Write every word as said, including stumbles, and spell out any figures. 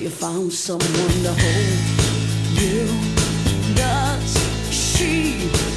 you found someone to hold you. Does she